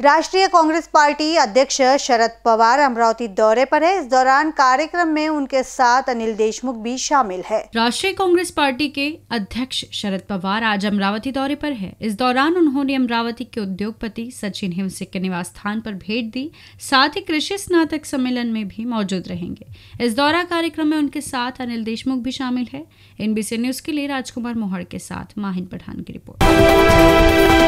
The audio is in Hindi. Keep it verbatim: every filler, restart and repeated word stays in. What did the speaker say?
राष्ट्रीय कांग्रेस पार्टी अध्यक्ष शरद पवार अमरावती दौरे पर है। इस दौरान कार्यक्रम में उनके साथ अनिल देशमुख भी शामिल है। राष्ट्रीय कांग्रेस पार्टी के अध्यक्ष शरद पवार आज अमरावती दौरे पर है। इस दौरान उन्होंने अमरावती के उद्योगपति सचिन हिंसिक के निवास स्थान पर भेंट दी, साथ ही कृषि स्नातक सम्मेलन में भी मौजूद रहेंगे। इस दौरा कार्यक्रम में उनके साथ अनिल देशमुख भी शामिल है। एन बी सी न्यूज के लिए राजकुमार मोहड़ के साथ माहिंद प्रधान की रिपोर्ट।